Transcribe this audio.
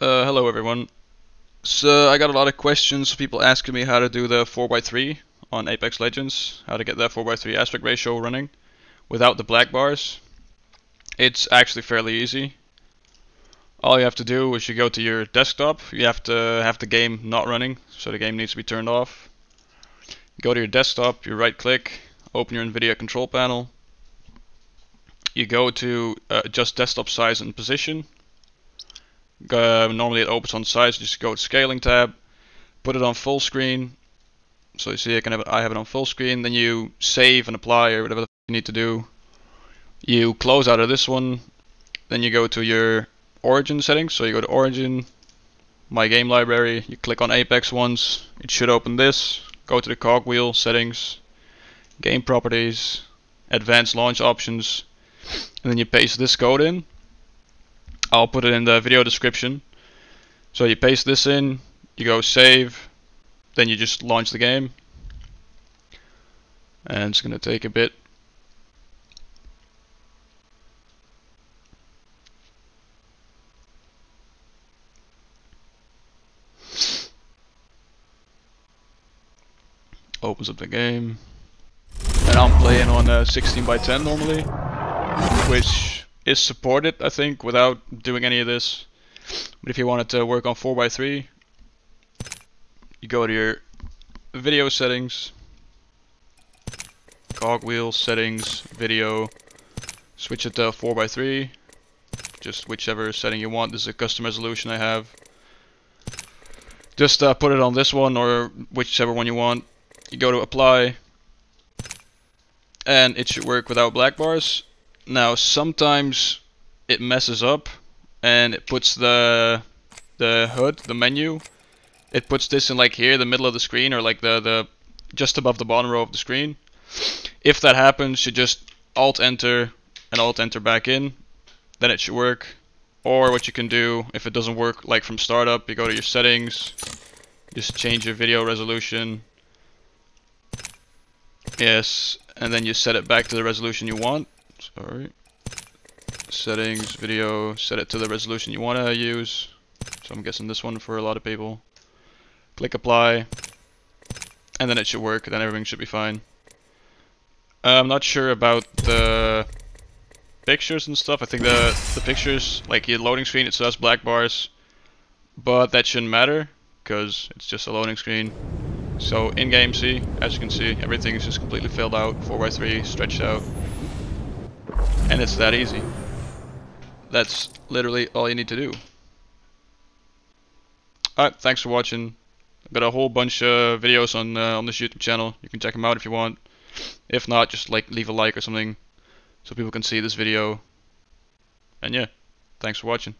Hello everyone. So I got a lot of questions, people asking me how to do the 4x3 on Apex Legends, how to get that 4x3 aspect ratio running without the black bars. It's actually fairly easy. All you have to do is you go to your desktop, you have to have the game not running, so the game needs to be turned off. Go to your desktop, you right click, open your Nvidia control panel, you go to adjust desktop size and position. Normally it opens on size, just go to scaling tab, put it on full screen, so you see I have it on full screen. Then you save and apply or whatever the you need to do. You close out of this one, then you go to your Origin settings, so you go to Origin, My Game Library, you click on Apex once, it should open this. Go to the cogwheel settings, Game Properties, Advanced Launch Options, and then you paste this code in. I'll put it in the video description. So you paste this in, you go save, then you just launch the game. And it's gonna take a bit. Opens up the game. And I'm playing on 16:10 normally, which is supported, I think, without doing any of this. But if you wanted to work on 4x3, you go to your video settings, cogwheel settings, video, switch it to 4x3, just whichever setting you want. This is a custom resolution I have. Just put it on this one or whichever one you want. You go to apply, and it should work without black bars. Now sometimes it messes up and it puts the HUD, the menu, it puts this in like here, the middle of the screen, or like the just above the bottom row of the screen. If that happens, you just Alt Enter and Alt Enter back in, then it should work. Or what you can do, if it doesn't work like from startup, you go to your settings, just change your video resolution. Yes, and then you set it back to the resolution you want. Sorry. Settings, video, set it to the resolution you want to use. So I'm guessing this one for a lot of people. Click apply, and then it should work. Then everything should be fine. I'm not sure about the pictures and stuff. I think the pictures, like your loading screen, it says black bars, but that shouldn't matter because it's just a loading screen. So in game, see, as you can see, everything is just completely filled out, 4x3, stretched out. And it's that easy. That's literally all you need to do. Alright, thanks for watching. I've got a whole bunch of videos on this YouTube channel. You can check them out if you want. If not, just like leave a like or something so people can see this video. And yeah, thanks for watching.